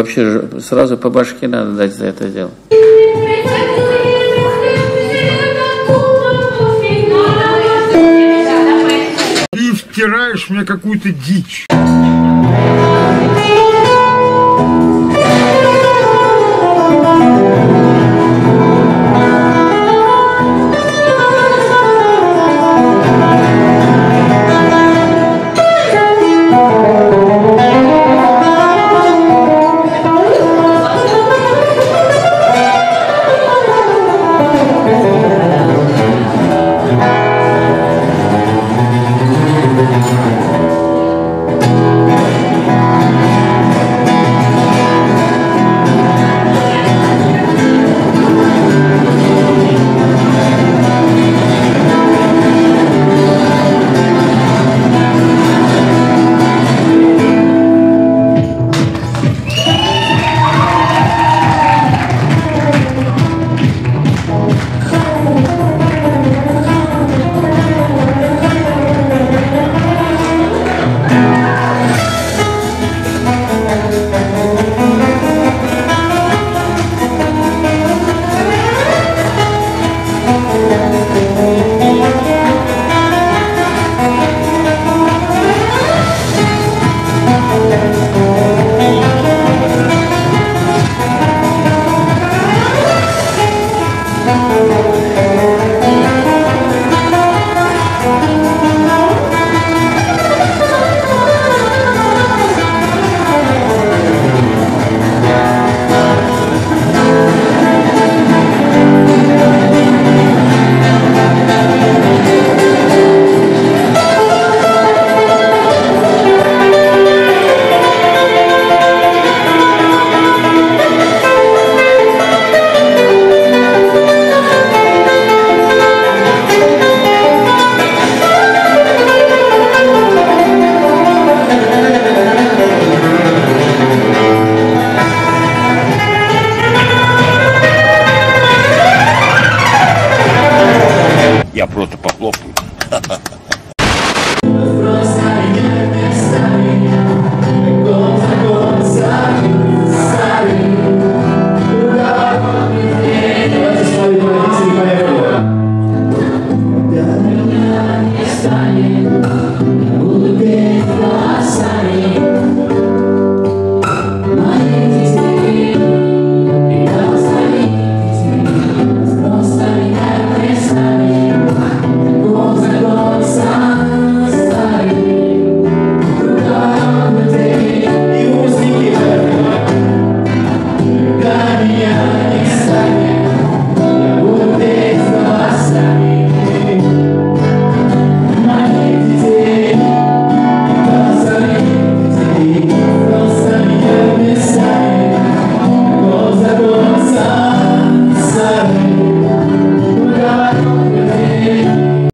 вообще же сразу по башке надо дать за это дело. Ты втираешь мне какую-то дичь.